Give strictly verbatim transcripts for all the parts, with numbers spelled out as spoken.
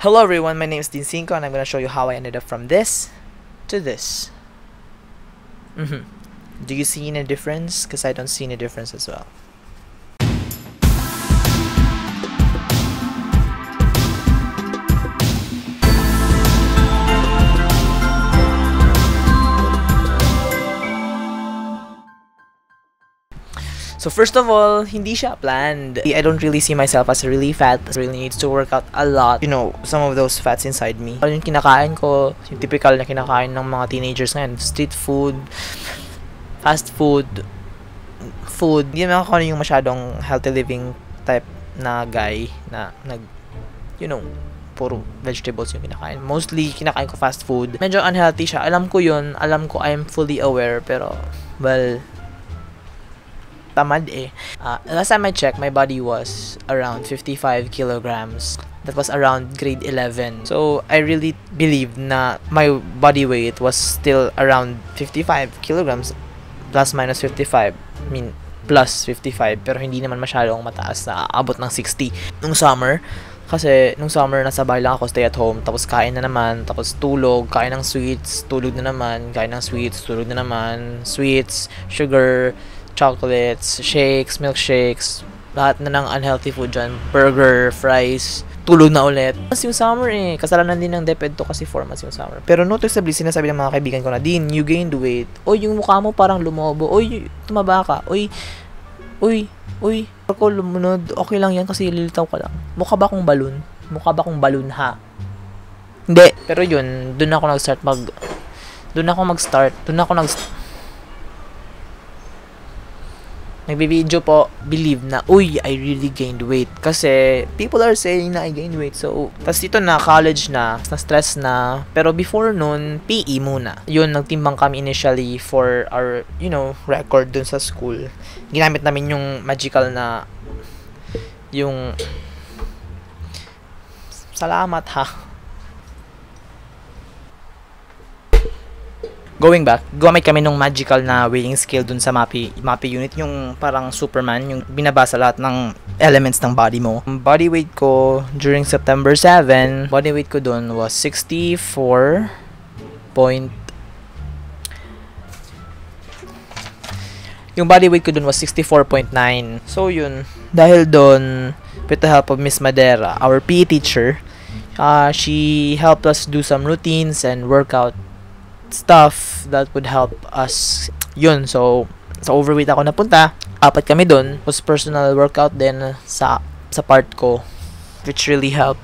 Hello everyone, my name is Dean Cinco and I'm going to show you how I ended up from this to this. Mm-hmm. Do you see any difference? Because I don't see any difference as well. So first of all, hindi siya planned. I don't really see myself as really fat. I really need to work out a lot. You know, some of those fats inside me. Yung kinakain ko, yung typical na kinakain ng mga teenagers ngayon. Street food, fast food, food. Hindi naman ako yung masyadong healthy living type na guy na nag, you know, puro vegetables yung kinakain. Mostly, kinakain ko fast food. Medyo unhealthy siya. Alam ko yun. Alam ko, I'm fully aware. Pero, well, tamad eh. Uh, last time I checked, my body was around fifty-five kilograms. That was around grade eleven. So, I really believed na my body weight was still around fifty-five kilograms. Plus minus fifty-five. I mean, plus fifty-five. Pero hindi naman masyadong mataas na aabot ng sixty. Nung summer, kasi nung summer, nasa bahay lang ako, stay at home. Tapos kain na naman, tapos tulog, kain ng sweets, tulog na naman, kain ng sweets, tulog na naman, sweets, sugar, chocolates, shakes, milkshakes, lahat na ng unhealthy food dyan, burger, fries, tulog na ulit. Mas yung summer eh, kasalanan din ng DepEd to kasi four months yung summer. Pero noticeably, sinasabi ng mga kaibigan ko na, Dean, you gained weight. Oy, yung mukha mo parang lumobo. Oy, tumaba ka. Oy, oy, oy, ako lumunod. Okay lang yan kasi lilitaw ka lang. Mukha ba akong balon? Mukha ba akong balon ha? Hindi. Pero yun, dun ako nag-start mag... Dun ako mag-start. Dun ako nag-start. Nagbibideo po, believe na, uy, I really gained weight. Kasi, people are saying na I gained weight. So, tas ito na, college na, na-stress na. Pero before nun, P E muna. Yun, nagtimbang kami initially for our, you know, record dun sa school. Ginamit namin yung magical na, yung, salamat ha. Going back, gumamit kami nung magical na weighing scale dun sa MAPI, MAPI unit, yung parang Superman, yung binabasa lahat ng elements ng body mo. Body weight ko during September seven, body weight ko dun was sixty-four point... Yung body weight ko dun was sixty-four point nine. So yun, dahil dun, with the help of Miss Madera, our P E teacher, uh, she helped us do some routines and workout stuff that would help us. Yun, so sa overweight ako napunta, apat kami dun, was personal workout din sa sa part ko, which really helped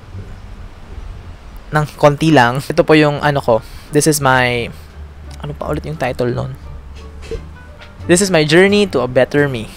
ng konti lang. Ito po yung ano ko, this is my, ano pa ulit yung title nun, this is my journey to a better me.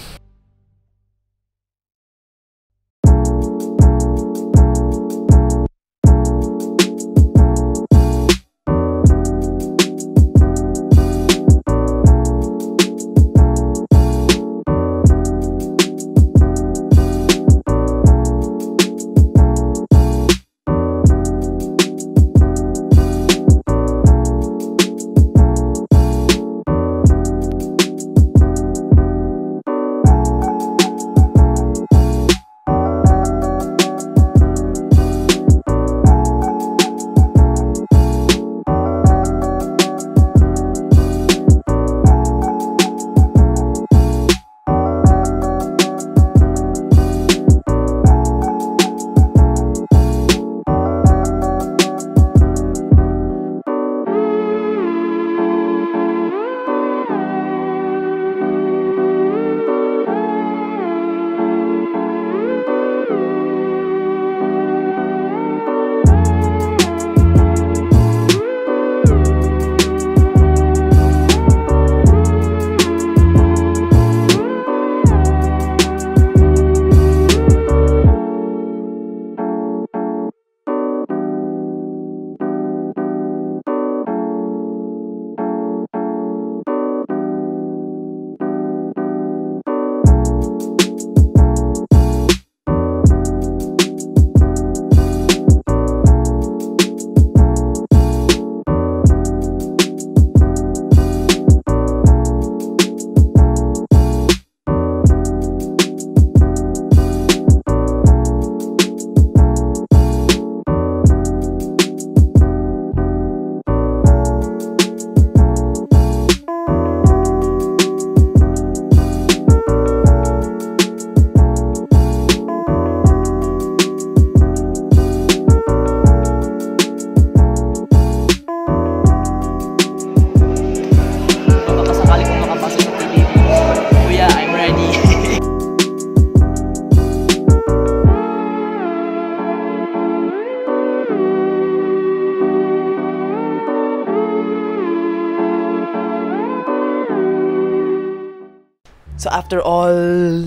So after all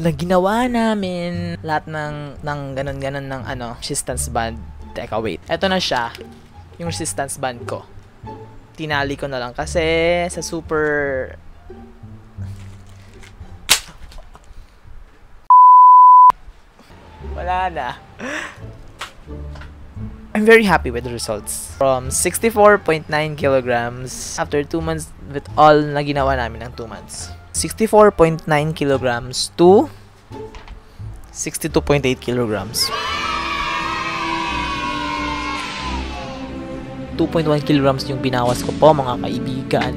na ginawa namin lahat ng ng ganun-ganun ng ano, resistance band. Teka, wait. Ito na siya. Yung resistance band ko. Tinali ko na lang kasi sa super wala na. I'm very happy with the results. From sixty-four point nine kilograms after two months with all na ginawa namin ng two months. sixty-four point nine kilograms to sixty-two point eight kilograms. two point one kilograms yung binawas ko po, mga kaibigan.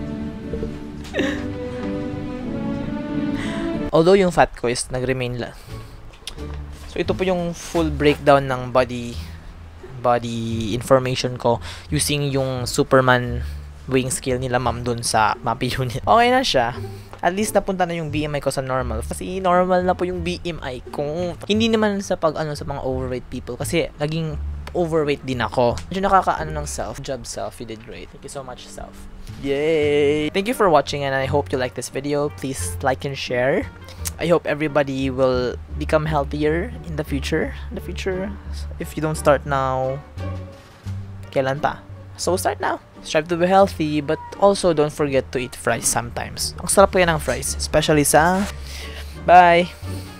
Although yung fat ko is nag-remain lang. So ito po yung full breakdown ng body body information ko using yung Superman weighing scale nila ma'am dun sa M A P I unit. Okay na siya. At least napunta na yung B M I ko sa normal. Kasi normal na po yung B M I ko. Hindi naman sa pag ano sa mga overweight people kasi naging overweight din ako. Medyo nakakaano ng self. Job self, you did great. Thank you so much self. Yay! Thank you for watching and I hope you like this video. Please like and share. I hope everybody will become healthier in the future. In the future, if you don't start now, kailan pa? So start now. Strive to be healthy, but also don't forget to eat fries sometimes. Ang sarap kaya ng fries, especially sa... Bye!